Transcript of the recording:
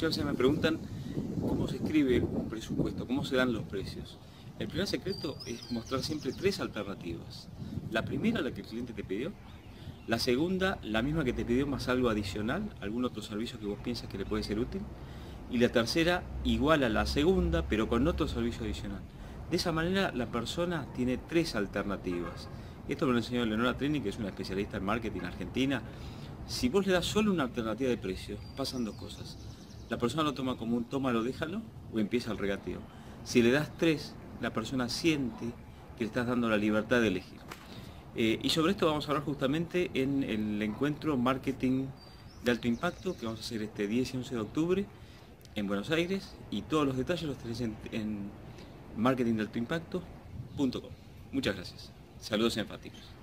muchas veces me preguntan cómo se escribe un presupuesto, cómo se dan los precios. El primer secreto es mostrar siempre tres alternativas. La primera, la que el cliente te pidió. La segunda, la misma que te pidió más algo adicional, algún otro servicio que vos piensas que le puede ser útil. Y la tercera, igual a la segunda, pero con otro servicio adicional. De esa manera la persona tiene tres alternativas. Esto me lo enseñó Leonora Trenning, que es una especialista en marketing argentina. Si vos le das solo una alternativa de precio, pasan dos cosas. La persona lo toma como un tómalo, déjalo, o empieza el regateo. Si le das tres, la persona siente que le estás dando la libertad de elegir. Y sobre esto vamos a hablar justamente en el encuentro Marketing de Alto Impacto, que vamos a hacer este 10 y 11 de octubre en Buenos Aires. Y todos los detalles los tenés en marketingdealtoimpacto.com. Muchas gracias. Saludos enfáticos.